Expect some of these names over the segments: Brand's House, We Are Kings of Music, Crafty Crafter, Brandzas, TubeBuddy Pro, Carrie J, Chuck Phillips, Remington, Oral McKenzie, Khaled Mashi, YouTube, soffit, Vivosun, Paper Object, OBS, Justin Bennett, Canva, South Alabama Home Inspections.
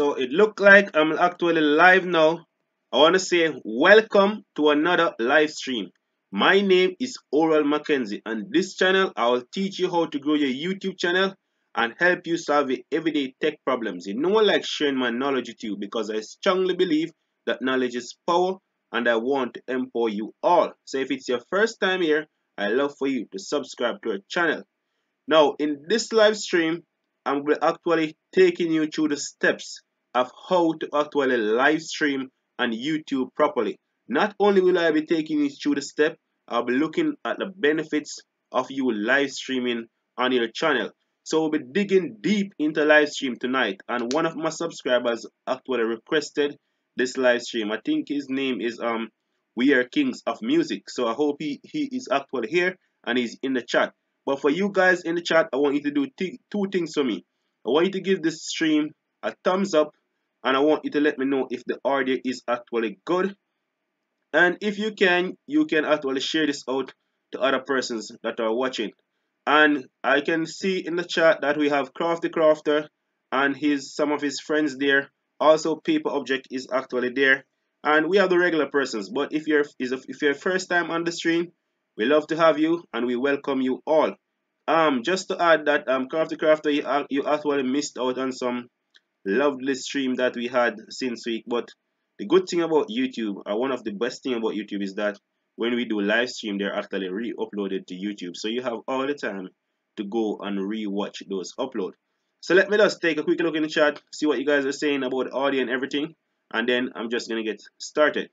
So it looked like I'm actually live now. I want to say welcome to another live stream. My name is Oral McKenzie, and this channel I will teach you how to grow your YouTube channel and help you solve your everyday tech problems. You know, I like sharing my knowledge with you because I strongly believe that knowledge is power, and I want to empower you all. So if it's your first time here, I'd love for you to subscribe to our channel. Now in this live stream, I'm actually taking you through the steps of how to actually live stream on YouTube properly. Not only will I be taking you through the step, I'll be looking at the benefits of you live streaming on your channel. So we'll be digging deep into live stream tonight, and one of my subscribers actually requested this live stream. I think his name is We Are Kings of Music. So I hope he is actually here and he's in the chat. But for you guys in the chat, I want you to do two things for me. I want you to give this stream a thumbs up, and I want you to let me know if the audio is actually good. And if you can actually share this out to other persons that are watching. And I can see in the chat that we have Crafty Crafter and some of his friends there. Also, Paper Object is actually there, and we have the regular persons. But if you're first time on the stream, we love to have you, and we welcome you all. Just to add that Crafty Crafter, you actually missed out on some lovely stream that we had since week. But the good thing about YouTube, one of the best thing about YouTube, is that when we do live stream, they're actually re-uploaded to YouTube, so you have all the time to go and re-watch those uploads. So let me just take a quick look in the chat, see what you guys are saying about the audio and everything, and then I'm just going to get started.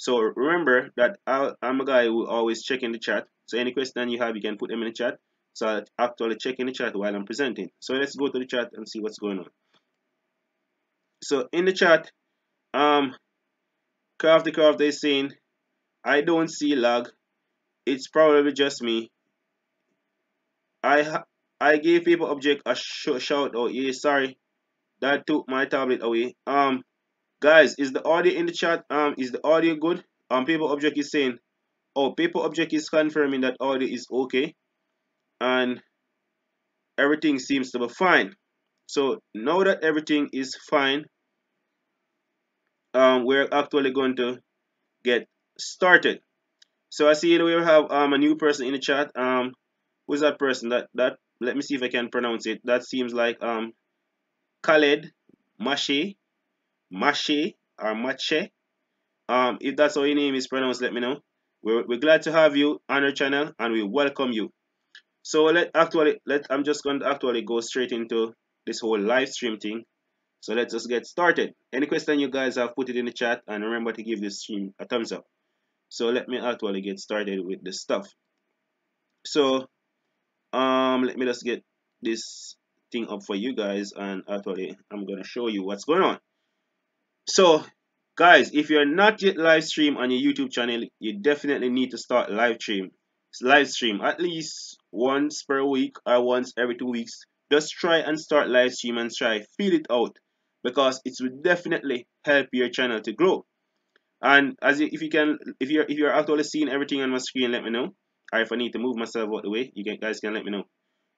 So remember that I'm a guy who always check in the chat. So any question you have, you can put them in the chat. So I'll actually check in the chat while I'm presenting. So let's go to the chat and see what's going on. So in the chat, Crafty is saying, I don't see lag. It's probably just me. I gave Paper Object a shout. Oh yeah, sorry, that took my tablet away. Guys, is the audio in the chat? Is the audio good? Paper Object is saying, oh, Paper Object is confirming that audio is okay, and everything seems to be fine. So now that everything is fine, we're actually going to get started. So I see that we have a new person in the chat. Who's that person? That let me see if I can pronounce it. That seems like Khaled Mashi, or Mache. If that's how your name is pronounced, let me know. We're glad to have you on our channel, and we welcome you. So I'm just going to actually go straight into this whole live stream thing. So let's just get started. Any question you guys have, put it in the chat, and remember to give this stream a thumbs up. So let me actually get started with this stuff. So let me just get this thing up for you guys, and actually I'm gonna show you what's going on. So guys, if you're not yet live stream on your YouTube channel, you definitely need to start live stream at least once per week or once every 2 weeks. Just try and start live stream and try feel it out, because it will definitely help your channel to grow. And if you're actually seeing everything on my screen, let me know. Or if I need to move myself out the way, guys can let me know.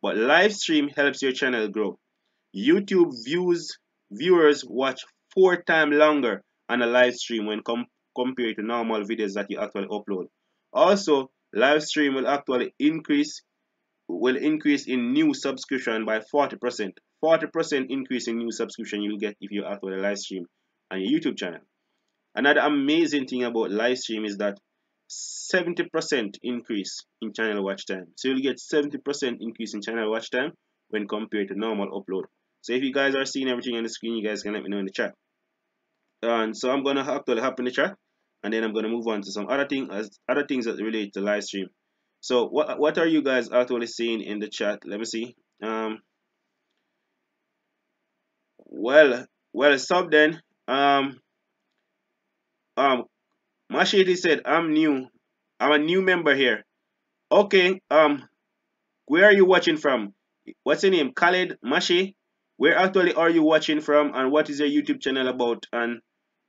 But live stream helps your channel grow. YouTube viewers watch 4 times longer on a live stream when compared to normal videos that you actually upload. Also, live stream will actually increase in new subscription by 40%. 40% increase in new subscription you will get if you actually live stream on your YouTube channel. Another amazing thing about live stream is that 70% increase in channel watch time. So you'll get 70% increase in channel watch time when compared to normal upload. So if you guys are seeing everything on the screen, you guys can let me know in the chat. And so I'm gonna actually hop in the chat, and then I'm gonna move on to some other things that relate to live stream. So what are you guys actually seeing in the chat? Let me see. Well, sub then. Mashidi said, I'm a new member here. Okay, where are you watching from? What's your name? Khaled Mashi? Where actually are you watching from, and what is your YouTube channel about? And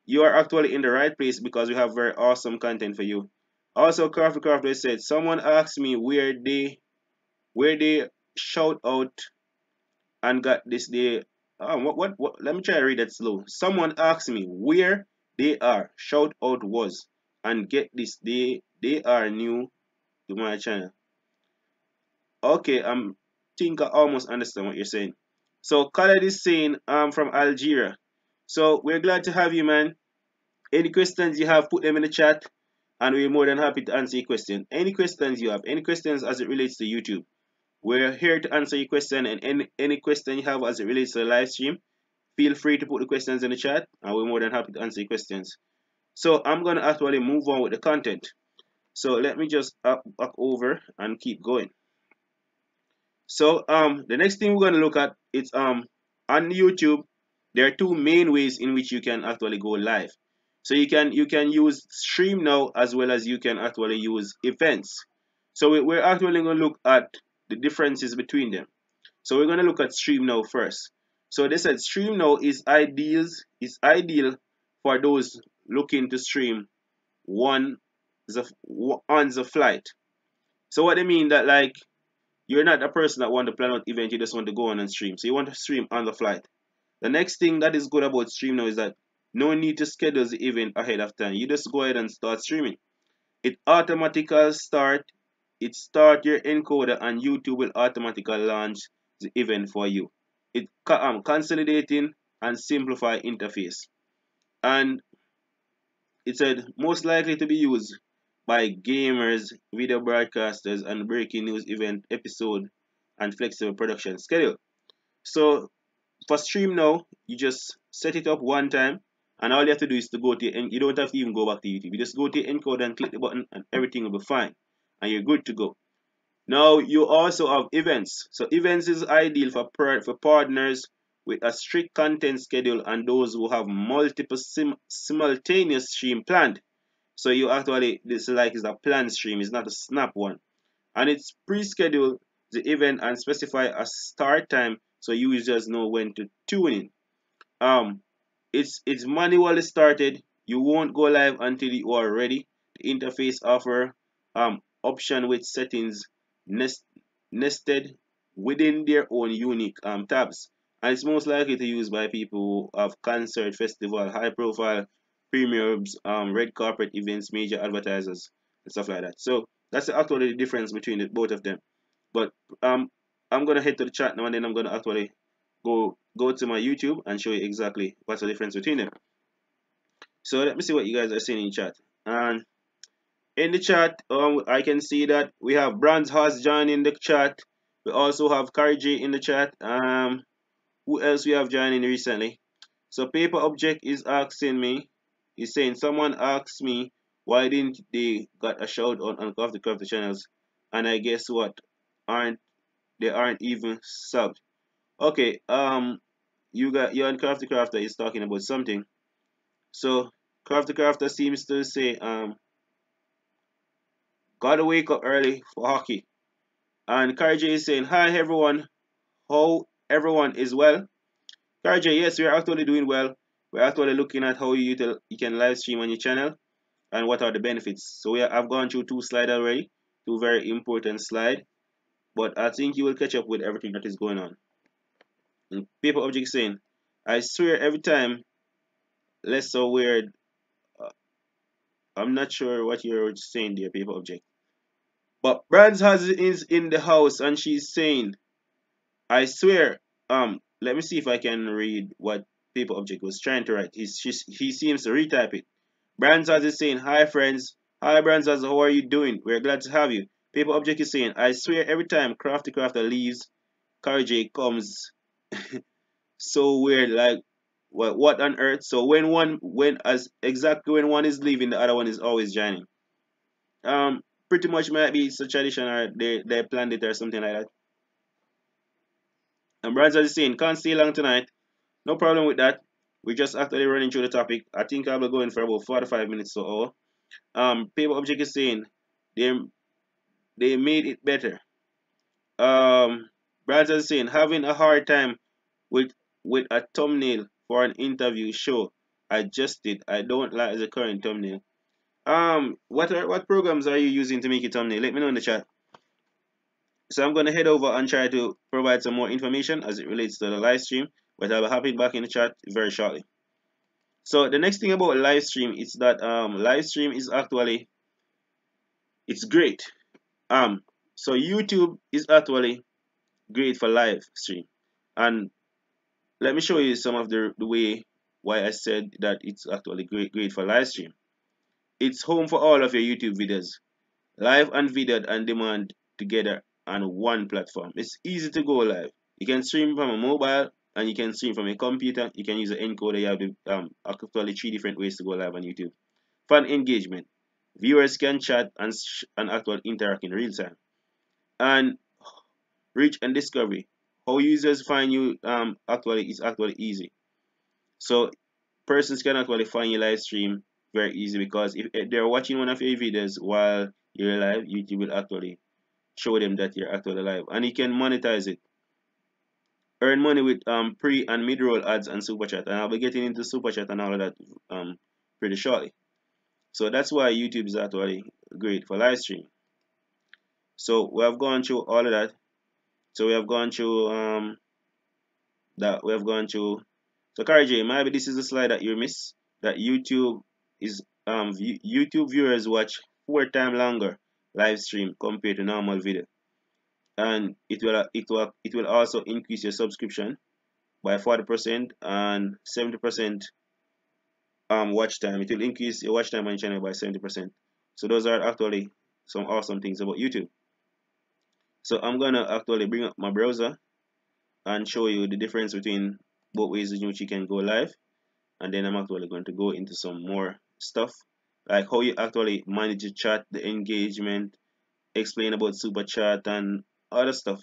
you are actually in the right place, because we have very awesome content for you. Also, Crafty Crafter said, someone asked me where they shout out and got this day Let me try to read that slow. Someone asked me where they are. Shout out was. And get this, they are new to my channel. Okay, I think I almost understand what you're saying. So Khaled is saying, I'm from Algeria. So we're glad to have you, man. Any questions you have, put them in the chat, and we're more than happy to answer your question. Any questions you have, any questions as it relates to YouTube. We're here to answer your question, and any question you have as it relates to the live stream, feel free to put the questions in the chat, and we're more than happy to answer your questions. So I'm going to actually move on with the content. So let me just back over and keep going. So the next thing we're going to look at is on YouTube, there are two main ways in which you can actually go live. So you can use stream now, as well as you can actually use events. So we're actually going to look at the differences between them. So we're going to look at stream now first. So they said stream now is ideal for those looking to stream on the flight. So what they mean that, like, you're not a person that want to plan out event, you just want to go on and stream. So you want to stream on the flight. The next thing that is good about stream now is that no need to schedule the event ahead of time. You just go ahead and start streaming. It automatically start your encoder, and YouTube will automatically launch the event for you. It consolidating and simplify interface. And it said most likely to be used by gamers, video broadcasters, and breaking news event episode and flexible production schedule. So for stream now, you just set it up one time. And all you have to do is to go to, and you don't have to even go back to YouTube. You just go to encoder and click the button, and everything will be fine. And you're good to go. Now, you also have events. So events is ideal for partners with a strict content schedule and those who have multiple simultaneous stream planned. So you actually, this is a planned stream. It's not a snap one. And it's pre-schedule the event and specify a start time so users know when to tune in. It's manually started. You won't go live until you are ready. The interface offer option with settings nested within their own unique tabs, and it's most likely to use by people who have concert, festival, high profile premiums, red carpet events, major advertisers, and stuff like that. So that's actually the difference between the both of them. But I'm gonna head to the chat now, and then I'm gonna actually go to my YouTube and show you exactly what's the difference between them. So let me see what you guys are seeing in chat. And in the chat, I can see that we have Brand's House joining the chat. We also have Carrie J in the chat. Who else we have joining recently? So Paper Object is asking me, he's saying someone asked me why didn't they got a shout out on Crafty Crafter channels, and I guess what, they aren't even subbed. Okay, you and Crafty Crafter is talking about something. So Crafty Crafter seems to say, gotta wake up early for hockey. And Carrie J is saying, hi everyone, how everyone is well. Carrie J, yes, we're actually doing well. We're actually looking at how you can live stream on your channel and what are the benefits. So I've gone through two slides already, two very important slides, but I think you will catch up with everything that is going on. Paper Object saying, I swear every time, less so weird. I'm not sure what you're saying there, Paper Object. But Brands House is in the house, and she's saying, I swear. Let me see if I can read what Paper Object was trying to write. He seems to retype it. Brands House is saying, hi friends. Hi Brands House, how are you doing? We're glad to have you. Paper Object is saying, I swear every time Crafty Crafter leaves, Carrie J comes. So weird, like what on earth. So when one is leaving, the other one is always joining. Pretty much might be such a tradition, or they planned it or something like that. And Brandzas is saying, can't stay long tonight. No problem with that. We're just actually running through the topic. I think I'll be going for about 45 minutes or all. Paper Object is saying they made it better. Brandzas is saying, having a hard time with a thumbnail for an interview show. I just did. I don't like the current thumbnail. What programs are you using to make your thumbnail? Let me know in the chat. So I'm gonna head over and try to provide some more information as it relates to the live stream. but I'll be happy back in the chat very shortly. So the next thing about live stream is that live stream is actually, it's great. So YouTube is actually great for live stream, and let me show you some of the way why I said that it's actually great for live stream. It's home for all of your YouTube videos, live and video on demand together on one platform. It's easy to go live. You can stream from a mobile and you can stream from a computer. You can use an encoder. You have the, actually 3 different ways to go live on YouTube. Fun engagement. Viewers can chat and actually interact in real time. And reach and discovery. How users find you actually is actually easy. So persons can actually find your live stream very easy, because if they're watching one of your videos while you're live, YouTube will actually show them that you're actually live, and you can monetize it. Earn money with pre and mid-roll ads and super chat, and I'll be getting into super chat and all of that pretty shortly. So that's why YouTube is actually great for live stream. So we have gone through all of that. So we have gone through that. We have gone through. So Carrie J, maybe this is a slide that you missed. That YouTube is YouTube viewers watch 4 times longer live stream compared to normal video, and it will also increase your subscription by 40% and 70% watch time. It will increase your watch time on your channel by 70%. So those are actually some awesome things about YouTube. So I'm gonna actually bring up my browser and show you the difference between both ways in which you can go live, and then I'm actually going to go into some more stuff, like how you actually manage your chat, the engagement, explain about super chat and other stuff.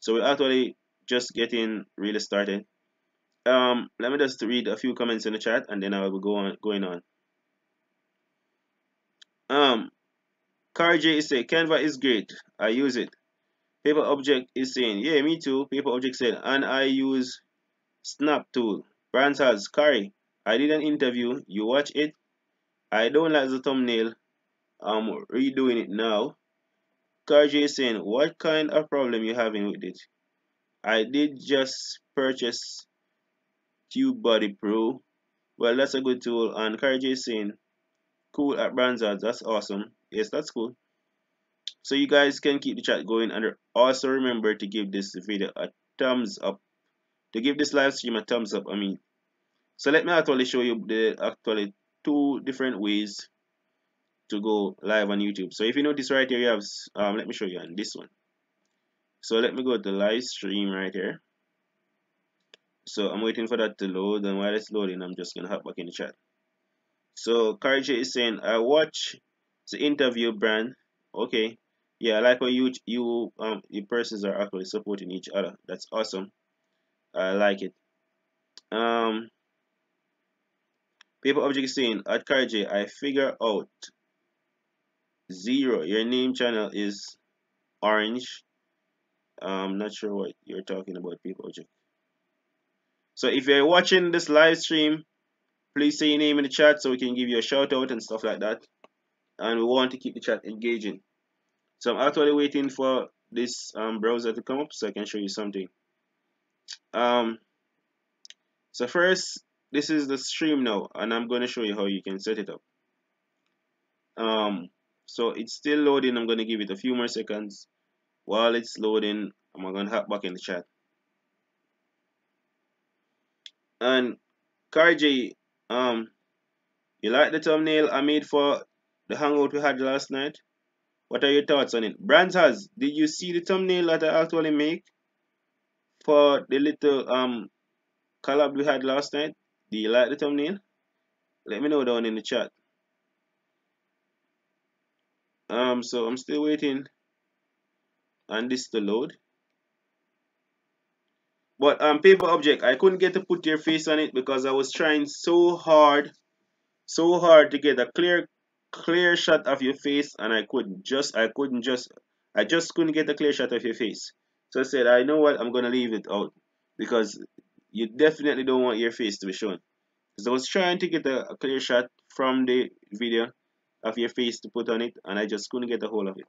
So we're actually just getting really started. Let me just read a few comments in the chat, and then I will go on Carrie J is saying Canva is great, I use it. Paper Object is saying, yeah, me too. Paper Object said, and I use Snap tool. Brand's House, Carrie, I did an interview, you watch it. I don't like the thumbnail. I'm redoing it now. Carrie J is saying, what kind of problem you having with it? I did just purchase TubeBuddy Pro. Well, that's a good tool. And Carrie J is saying, cool at Brandzas. That's awesome. Yes, that's cool. So you guys can keep the chat going, and also remember to give this video a thumbs up. To give this live stream a thumbs up, I mean. So let me actually show you the actually 2 different ways to go live on YouTube. So if you notice right here, you have let me show you on this one. So let me go to live stream right here. So I'm waiting for that to load, and while it's loading, I'm just gonna hop back in the chat. So Carrie J is saying, I watch the interview, Brand. Okay. Yeah, I like how you persons are actually supporting each other. That's awesome. I like it. Paper Object is saying, at Carrie J, I figure out 0. Your name channel is orange. I'm not sure what you're talking about, Paper Object. So if you're watching this live stream, please say your name in the chat so we can give you a shout out and stuff like that. And we want to keep the chat engaging. So I'm actually waiting for this browser to come up so I can show you something. So first, this is the stream now, and I'm going to show you how you can set it up. So it's still loading. I'm going to give it a few more seconds. While it's loading, I'm going to hop back in the chat. And Carrie J, you like the thumbnail I made for the hangout we had last night? What are your thoughts on it? Brandzas, did you see the thumbnail that I actually make for the little collab we had last night? Do you like the thumbnail? Let me know down in the chat. So I'm still waiting on this to load. But Paper Object, I couldn't get to put your face on it because I was trying so hard to get a clear shot of your face, and I just couldn't get a clear shot of your face. So I said, I know what, I'm gonna leave it out, because you definitely don't want your face to be shown. Because I was trying to get a clear shot from the video of your face to put on it, and I just couldn't get a hold of it.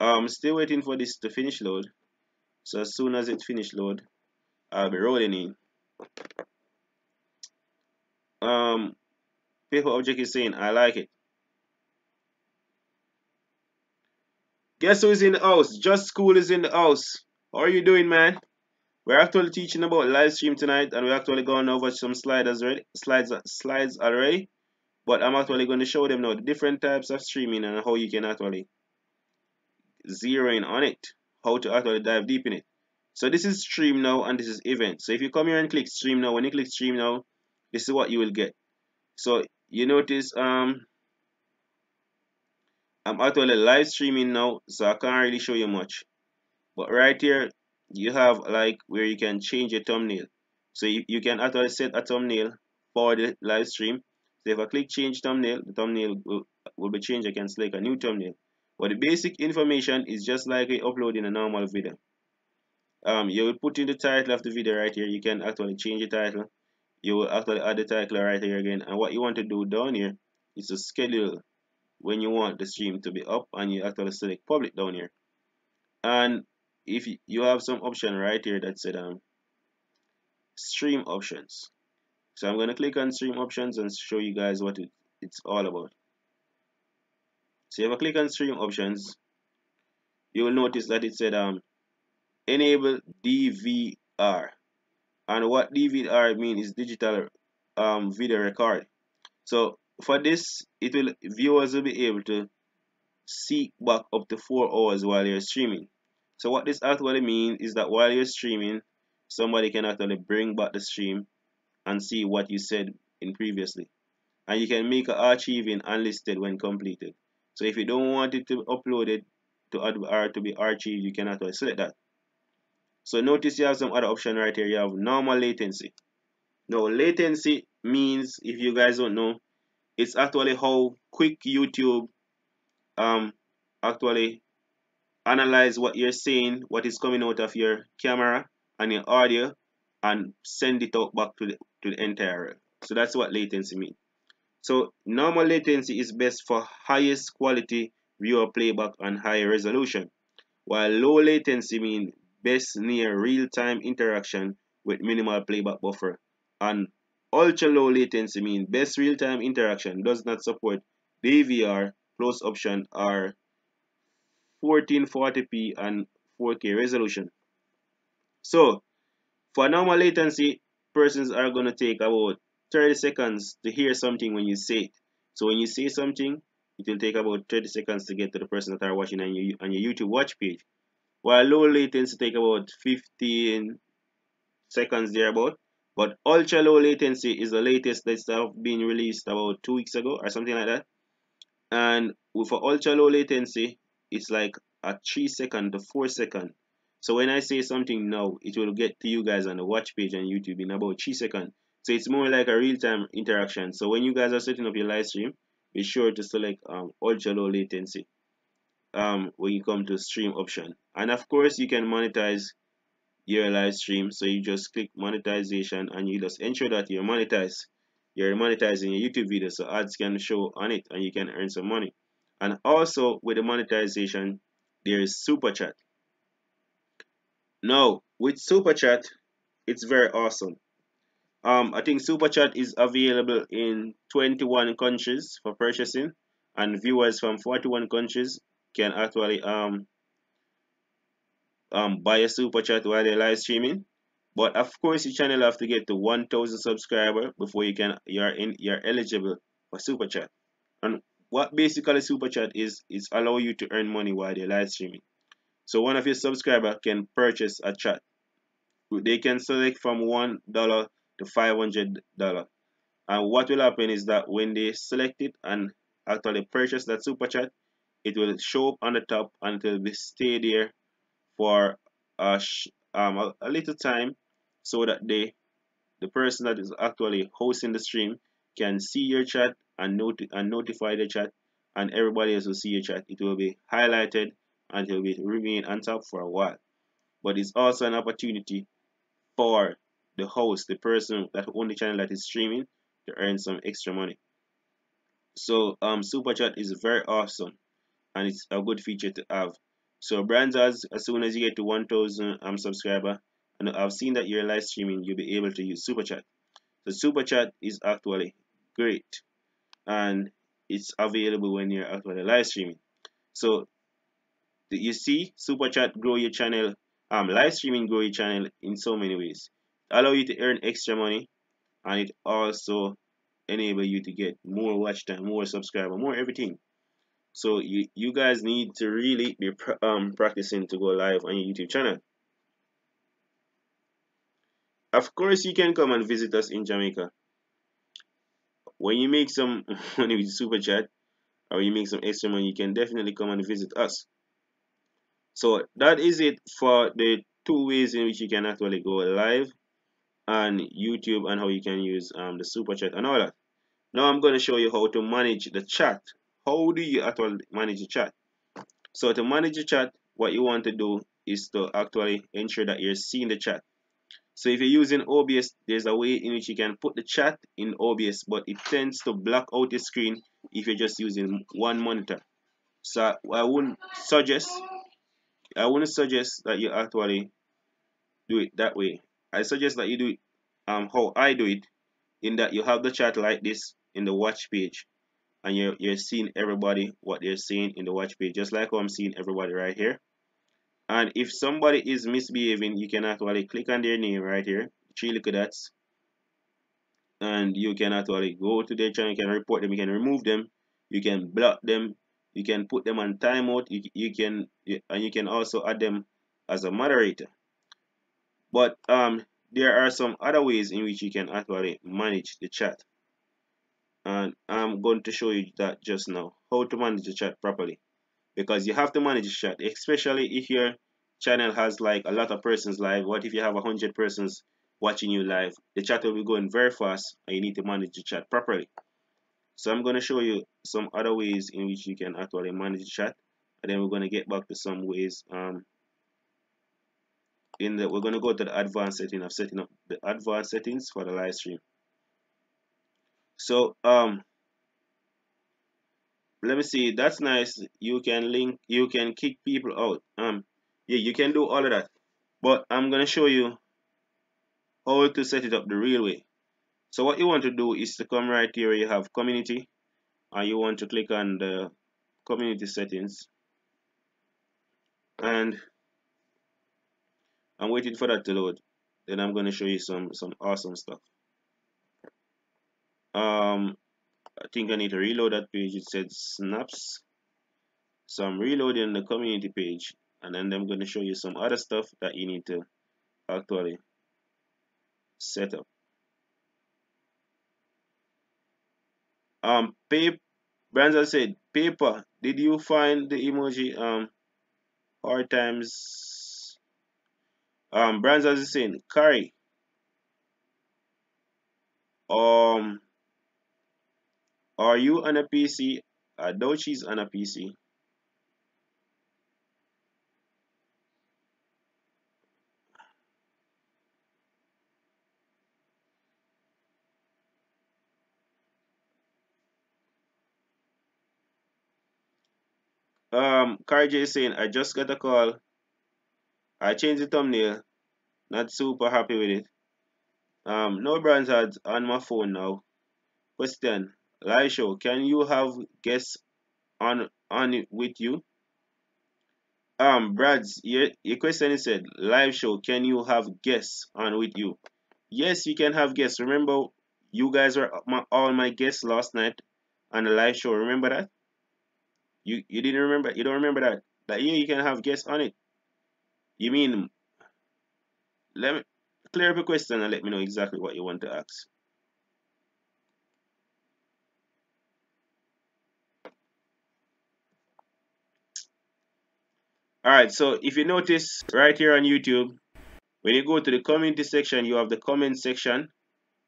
I'm still waiting for this to finish load, so as soon as it finishes load, I'll be rolling in. Paper Object is saying, I like it. Guess who is in the house? Just School is in the house. How are you doing, man? We're actually teaching about live stream tonight, and we're actually going over some slides already. But I'm actually going to show them now the different types of streaming and how you can actually zero in on it, how to actually dive deep in it. So this is stream now, and this is event. So if you come here and click stream now, when you click stream now, this is what you will get. So you notice I'm actually live streaming now, so I can't really show you much. But right here, you have like where you can change your thumbnail. So you can actually set a thumbnail for the live stream. So if I click change thumbnail, the thumbnail will be changed. I can select a new thumbnail. But the basic information is just like uploading a normal video. You will put in the title of the video right here. You can actually change the title. You will actually add the title right here again. And what you want to do down here is to schedule when you want the stream to be up, and you actually select public down here. And if you have some option right here that said stream options. So I'm going to click on stream options and show you guys what it's all about. So if I click on stream options, you will notice that it said enable DVR, and what DVR means is digital video record. So for this, it will viewers will be able to see back up to 4 hours while you're streaming. So what this actually means is that while you're streaming, somebody can actually bring back the stream and see what you said in previously, and you can make an archiving unlisted when completed. So if you don't want it to upload it to be archived, you can actually select that. So notice you have some other option right here. You have normal latency. Now latency means, if you guys don't know, it's actually how quick YouTube actually analyze what you're saying, what is coming out of your camera and your audio, and send it out back to the entire world. So that's what latency means. So normal latency is best for highest quality viewer playback and high resolution, while low latency means best near real-time interaction with minimal playback buffer, and ultra low latency means best real-time interaction, does not support DVR, close option, or 1440p and 4K resolution. So for normal latency, persons are going to take about 30 seconds to hear something when you say it. So when you say something, it will take about 30 seconds to get to the person that are watching on your YouTube watch page, while low latency take about 15 seconds thereabout. But ultra low latency is the latest that's been released about 2 weeks ago or something like that. And with ultra low latency, it's like a 3 second to 4 second. So when I say something now, it will get to you guys on the watch page on YouTube in about 3 seconds. So it's more like a real-time interaction. So when you guys are setting up your live stream, be sure to select ultra low latency when you come to stream option. And of course, you can monetize your live stream. So you just click monetization, and you just ensure that you're monetized. You're monetizing your YouTube video, so ads can show on it, and you can earn some money. And also with the monetization, there is super chat. Now with super chat, it's very awesome. I think super chat is available in 21 countries for purchasing, and viewers from 41 countries can actually buy a super chat while they're live streaming. But of course, your channel have to get to 1,000 subscribers before you're eligible for super chat. And what basically super chat is allow you to earn money while they're live streaming. So one of your subscribers can purchase a chat. They can select from $1 to $500, and what will happen is that when they select it and actually purchase that super chat, it will show up on the top until they stay there for a little time, so that the person that is actually hosting the stream can see your chat and notify the chat, and everybody else will see your chat. It will be highlighted and it will be remain on top for a while. But it's also an opportunity for the host, the person that owns the channel that is streaming, to earn some extra money. So super chat is very awesome, and it's a good feature to have. So Brandzas, as soon as you get to 1,000 subscriber, and I've seen that you're live streaming, you'll be able to use Super Chat. So Super Chat is actually great, and it's available when you're actually live streaming. So you see, Super Chat grow your channel, live streaming grow your channel in so many ways. Allow you to earn extra money, and it also enable you to get more watch time, more subscriber, more everything. So you guys need to really be practicing to go live on your YouTube channel. Of course, you can come and visit us in Jamaica. When you make some money with Super Chat, or you make some extra money, you can definitely come and visit us. So that is it for the 2 ways in which you can actually go live on YouTube and how you can use the Super Chat and all that. Now I'm going to show you how to manage the chat. How do you actually manage the chat? So to manage the chat, what you want to do is to actually ensure that you're seeing the chat. So if you're using OBS, there's a way in which you can put the chat in OBS, but it tends to block out the screen if you're just using one monitor. So I wouldn't suggest that you actually do it that way. I suggest that you do it how I do it, in that you have the chat like this in the watch page, and you're seeing everybody, what they're saying in the watch page, just like how I'm seeing everybody right here. And if somebody is misbehaving, you can actually click on their name right here, 3 little dots, and you can actually go to their channel, you can report them, you can remove them, you can block them, you can put them on timeout, you can also add them as a moderator. But there are some other ways in which you can actually manage the chat, and I'm going to show you that just now, how to manage the chat properly. Because you have to manage the chat, especially if your channel has like a lot of persons live. What if you have 100 persons watching you live? The chat will be going very fast, and you need to manage the chat properly. So I'm going to show you some other ways in which you can actually manage the chat, and then we're going to get back to some ways. We're going to go to the advanced setting of setting up the advanced settings for the live stream. So let me see, that's nice. You can link, you can kick people out. Yeah, you can do all of that, but I'm gonna show you how to set it up the real way. So what you want to do is to come right here where you have community, and you want to click on the community settings, and I'm waiting for that to load. Then I'm gonna show you some awesome stuff. I think I need to reload that page. It said snaps, so I'm reloading the community page, and then I'm going to show you some other stuff that you need to actually set up. Brandzas said, "Paper, did you find the emoji hard times?" Brandzas is saying, "Carrie, are you on a PC?" I know she's on a PC. Carrie J is saying, "I just got a call. I changed the thumbnail. Not super happy with it. No brands ads on my phone now. Question. Live show, can you have guests on it with you?" Brads, your question is said, live show, can you have guests on with you? Yes, you can have guests. Remember, you guys were all my guests last night on the live show. Remember that? You didn't remember? You don't remember that? That yeah, you can have guests on it. You mean? Let me clear up a question and let me know exactly what you want to ask. Alright, so if you notice right here on YouTube, when you go to the community section, you have the comment section,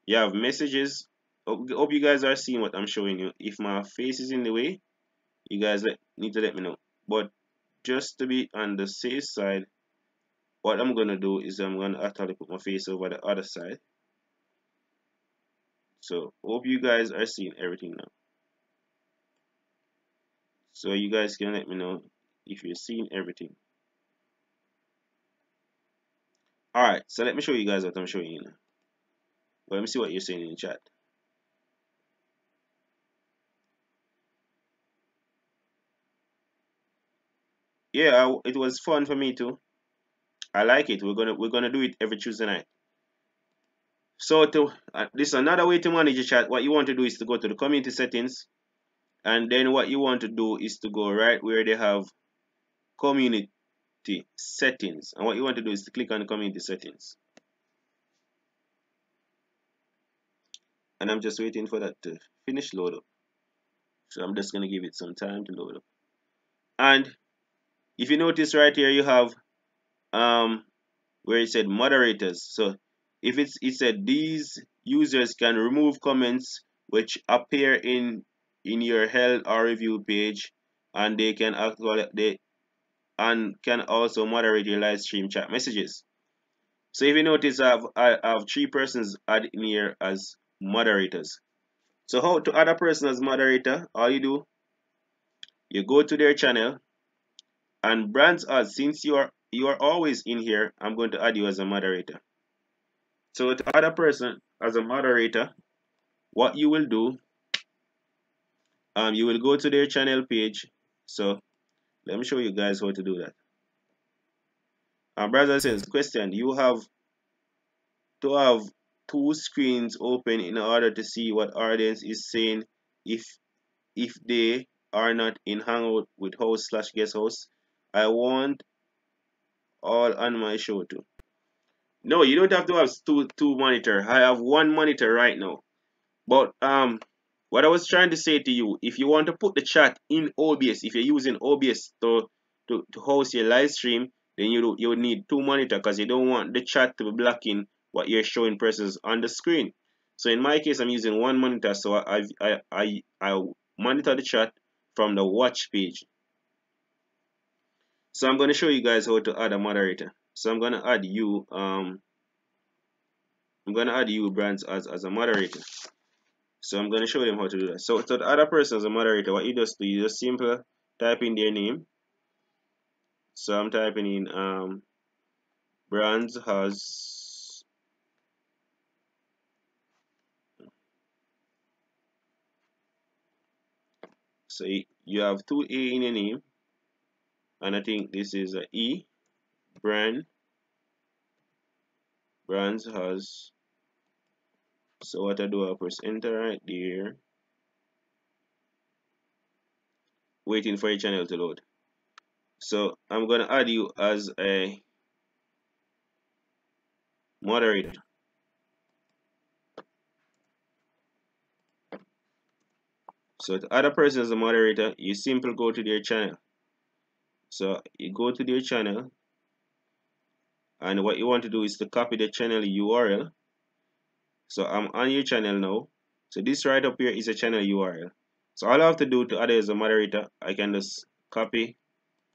you have messages. Hope you guys are seeing what I'm showing you. If my face is in the way, you guys need to let me know. But just to be on the safe side, what I'm going to do is I'm going to actually put my face over the other side. So hope you guys are seeing everything now. So you guys can let me know if you're seeing everything. All right, so let me show you guys what I'm showing you now. Well, let me see what you're saying in the chat. Yeah, it was fun for me too. I like it. We're gonna do it every Tuesday night. So this is another way to manage your chat. What you want to do is to go to the community settings, and then what you want to do is to go right where they have community settings, and what you want to do is to click on the community settings. And I'm just waiting for that to finish load up. So I'm just gonna give it some time to load up. And if you notice right here, you have where it said moderators. So if it said these users can remove comments which appear in your help or review page, and they can actually can also moderate your live stream chat messages. So if you notice, I have three persons added in here as moderators. So how to add a person as moderator? All you do, you go to their channel, and Brandzas, since you are always in here, I'm going to add you as a moderator. So to add a person as a moderator, what you will do, you will go to their channel page. So let me show you guys how to do that. Brandzas says, question, you have to have two screens open in order to see what audience is saying if they are not in Hangout with host/guest host. I want all on my show too. No, you don't have to have two monitors. I have one monitor right now. But what I was trying to say to you, if you want to put the chat in OBS, if you're using OBS to host your live stream, then you would need two monitors, because you don't want the chat to be blocking what you're showing persons on the screen. So in my case, I'm using one monitor, so I monitor the chat from the watch page. So I'm going to show you guys how to add a moderator. So I'm going to add you, Brands, as a moderator. So I'm going to show them how to do that. So the other person as a moderator, what you just do, you just simply type in their name. So I'm typing in Brands has so you have two A in your name, and I think this is a E. Brands has. So what I do, I press enter right there, waiting for your channel to load. So I'm gonna add you as a moderator. So to add a person as a moderator, you simply go to their channel. So you go to their channel, and what you want to do is to copy the channel URL. So I'm on your channel now. So this right up here is a channel URL. So all I have to do to add it as a moderator, I can just copy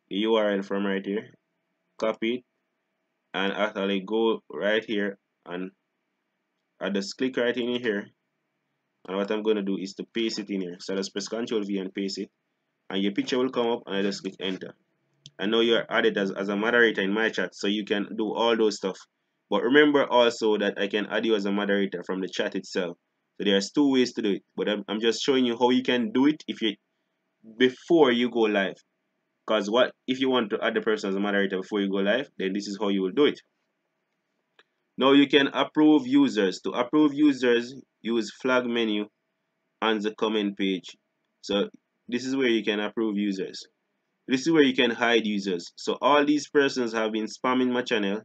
the URL from right here, copy it, and actually go right here, and I just click right in here. And what I'm going to do is to paste it in here. So let's press Ctrl V and paste it. And your picture will come up, and I just click enter. And now you're added as a moderator in my chat. So you can do all those stuff. But remember also that I can add you as a moderator from the chat itself. So there's two ways to do it. But I'm just showing you how you can do it before you go live. Because if you want to add the person as a moderator before you go live, then this is how you will do it. Now you can approve users. To approve users, use flag menu on the comment page. So this is where you can approve users. This is where you can hide users. So all these persons have been spamming my channel,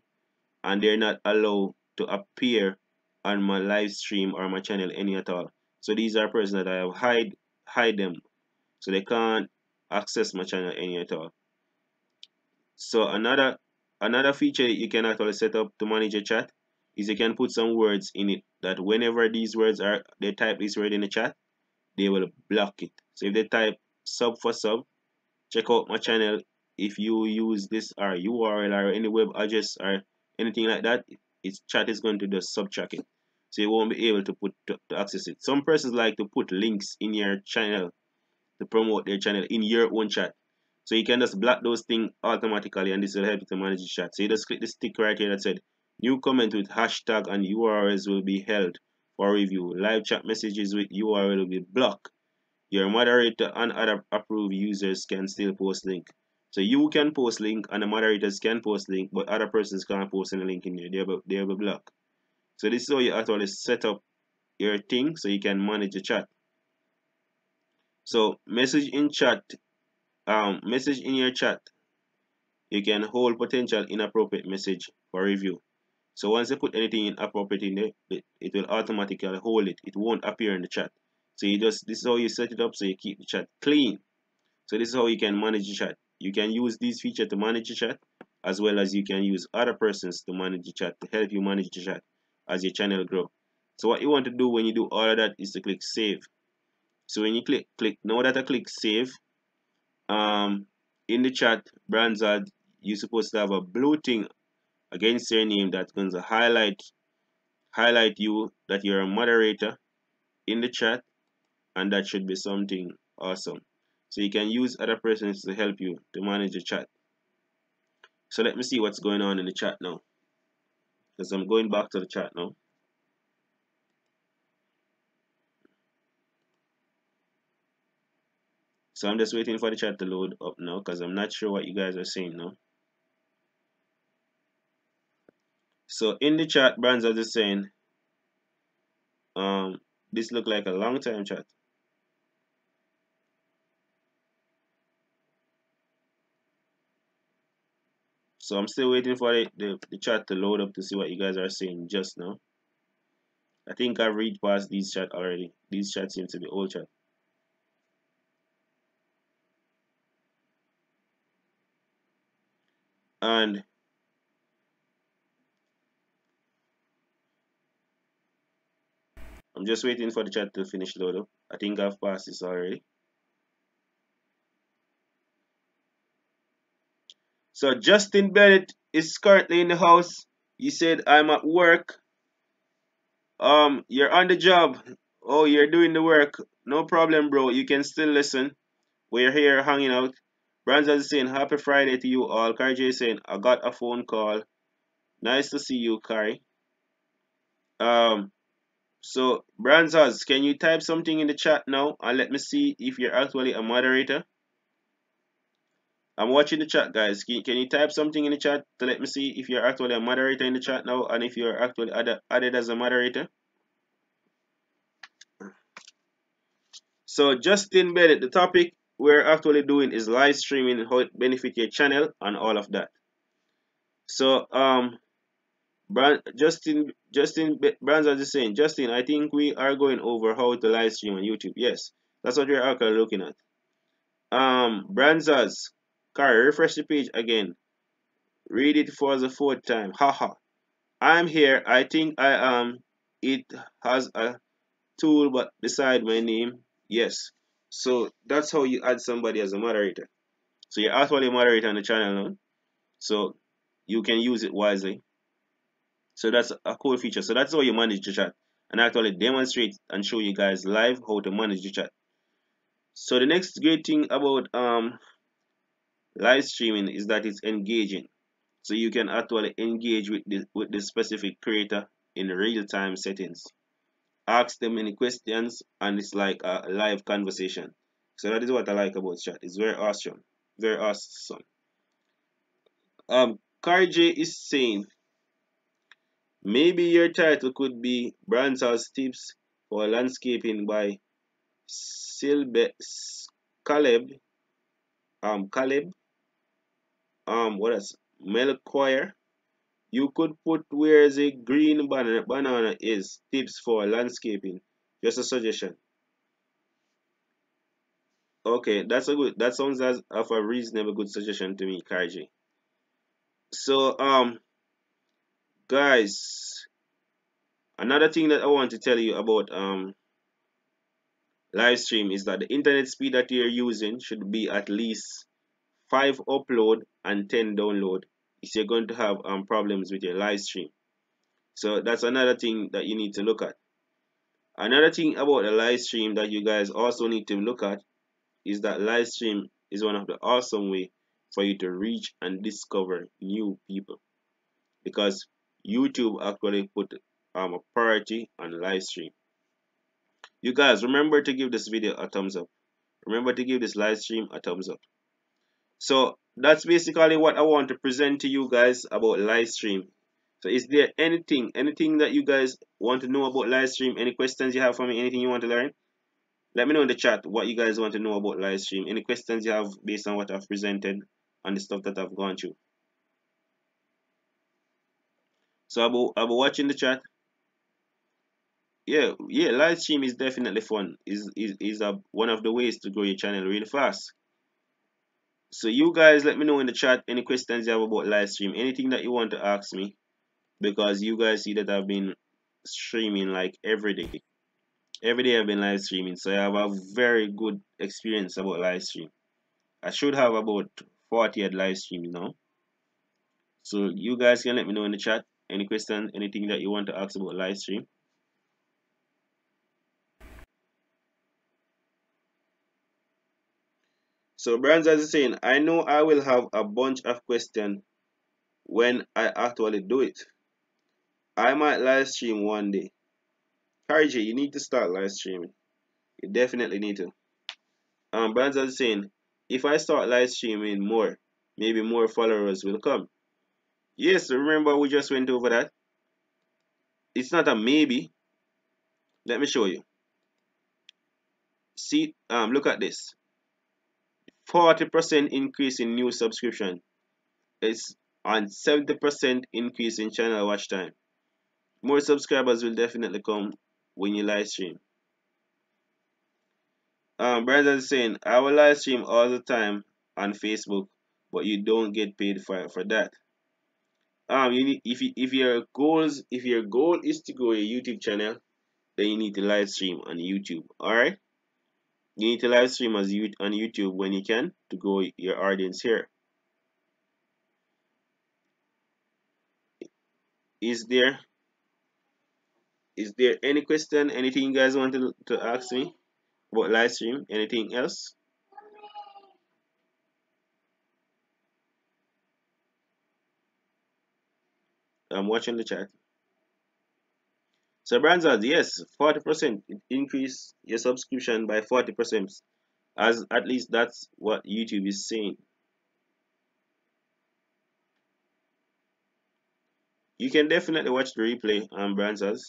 and they're not allowed to appear on my live stream or my channel any at all. So these are persons that I have hide them, so they can't access my channel any at all. So another feature you can actually set up to manage your chat is you can put some words in it that whenever these words are, they type this word in the chat, they will block it. So if they type sub for sub, check out my channel, if you use this or URL or any web address or anything like that, its chat is going to just subtract it, so you won't be able to to access it. Some persons like to put links in your channel to promote their channel in your own chat, so you can just block those things automatically, and this will help you to manage the chat. So you just click this tick right here that said New comment with hashtag and URLs will be held for review. Live chat messages with URL will be blocked. Your moderator and other approved users can still post link. So you can post link and the moderators can post link, but other persons can't post any link in there. They have a block. So this is how you actually set up your thing so you can manage the chat. So message in chat, message in your chat. You can hold potential inappropriate message for review. So once you put anything inappropriate in there, it will automatically hold it. It won't appear in the chat. So you just, this is how you set it up so you keep the chat clean. So this is how you can manage the chat. You can use these features to manage the chat, as well as you can use other persons to manage the chat, to help you manage the chat as your channel grow. So what you want to do when you do all of that is to click save. So when you click now that I click save, in the chat, Brandzas, you're supposed to have a blue thing against your name that's going to highlight you that you're a moderator in the chat, and that should be something awesome. So you can use other persons to help you to manage the chat. So let me see what's going on in the chat now, because I'm going back to the chat now. So I'm just waiting for the chat to load up now, because I'm not sure what you guys are saying now. So in the chat, Brandzas is saying, this look like a long time chat. So I'm still waiting for the chat to load up to see what you guys are saying just now. I think I've read past these chat already. These chats seem to be old chat. And I'm just waiting for the chat to finish load up. I think I've passed this already. So Justin Bennett is currently in the house. He said, I'm at work. You're on the job. Oh, you're doing the work. No problem, bro. You can still listen. We're here hanging out. Brandzas is saying, happy Friday to you all. Carrie J is saying, I got a phone call. Nice to see you, Carrie. So Brandzas, can you type something in the chat now and let me see if you're actually a moderator? I'm watching the chat, guys. Can you type something in the chat to let me see if you're actually a moderator in the chat now and if you're actually added as a moderator? So Justin Bennett, the topic we're actually doing is live streaming, how it benefits your channel and all of that. So Brandzas is saying, Justin, I think we are going over how to live stream on YouTube. Yes, that's what we're actually looking at. Brandzas, Carrie, refresh the page again. Read it for the fourth time. Haha. I'm here. I think I am. It has a tool but beside my name. Yes. So that's how you add somebody as a moderator. So you're actually a moderator on the channel now. So you can use it wisely. So that's a cool feature. So that's how you manage the chat. And I actually demonstrate and show you guys live how to manage the chat. So the next great thing about live streaming is that it's engaging, so you can actually engage with the specific creator in real-time settings, ask them any questions, and it's like a live conversation. So that is what I like about chat. It's very awesome, very awesome. Carrie J is saying, maybe your title could be Brand's House tips for landscaping by Khaled, what else? Melchior. You could put where the green banana is. Tips for landscaping. Just a suggestion. Okay, that's a good. That sounds as of a reasonable good suggestion to me, Carrie J. So, guys, another thing that I want to tell you about live stream is that the internet speed that you're using should be at least 5 upload and 10 download if you're going to have problems with your live stream. So that's another thing that you need to look at. Another thing about the live stream that you guys also need to look at is that live stream is one of the awesome way for you to reach and discover new people, because YouTube actually put a priority on live stream. You guys, remember to give this video a thumbs up. Remember to give this live stream a thumbs up. So that's basically what I want to present to you guys about live stream. So is there anything that you guys want to know about live stream? Any questions you have for me? Anything you want to learn? Let me know in the chat what you guys want to know about live stream. Any questions you have based on what I've presented and the stuff that I've gone through. So I'll be watching the chat. Yeah, live stream is definitely fun. Is one of the ways to grow your channel really fast. So you guys, let me know in the chat any questions you have about live stream, anything that you want to ask me, because you guys see that I've been streaming like every day. Every day I've been live streaming, so I have a very good experience about live stream. I should have about 40 at live stream now. So you guys can let me know in the chat any question, anything that you want to ask about live stream. So Brandzas is saying, I know I will have a bunch of questions when I actually do it. I might live stream one day. Carrie J, you need to start live streaming. You definitely need to. Brandzas is saying, if I start live streaming more, maybe more followers will come. Yes, remember we just went over that. It's not a maybe. Let me show you. See, look at this. 40% increase in new subscription. It's on 70% increase in channel watch time. More subscribers will definitely come when you live stream. Brandzas is saying, I will live stream all the time on Facebook, but you don't get paid for that. You need, if your goal is to grow your YouTube channel, then you need to live stream on YouTube. All right, you need to live stream on YouTube when you can to grow your audience here. Is there any question? Anything you guys want to ask me about live stream? Anything else? I'm watching the chat. So Brandzas, yes, 40% increase your subscription by 40%, as at least that's what YouTube is saying. You can definitely watch the replay on Brandzas.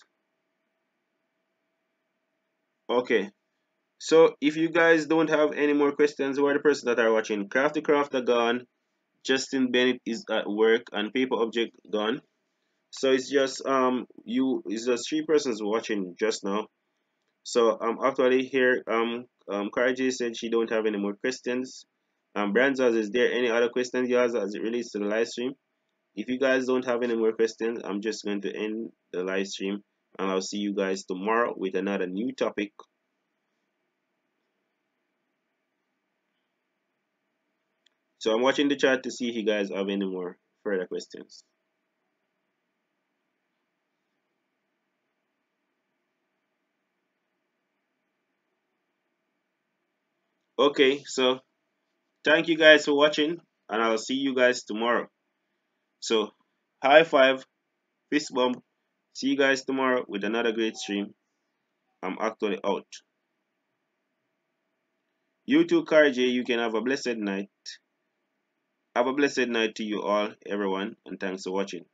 Okay, so if you guys don't have any more questions, who are the person that are watching? Crafty Crafter gone, Justin Bennett is at work, and Paper Object gone. So it's just it's just three persons watching just now. So actually here Carrie J said she don't have any more questions. Brandzas, is there any other questions you guys as it relates to the live stream? If you guys don't have any more questions, I'm just going to end the live stream, and I'll see you guys tomorrow with another new topic. So I'm watching the chat to see if you guys have any more further questions. Okay, so thank you guys for watching, and I'll see you guys tomorrow. So high five, fist bump, see you guys tomorrow with another great stream. I'm actually out. You too, Carrie J, you can have a blessed night. Have a blessed night to you all, everyone, and thanks for watching.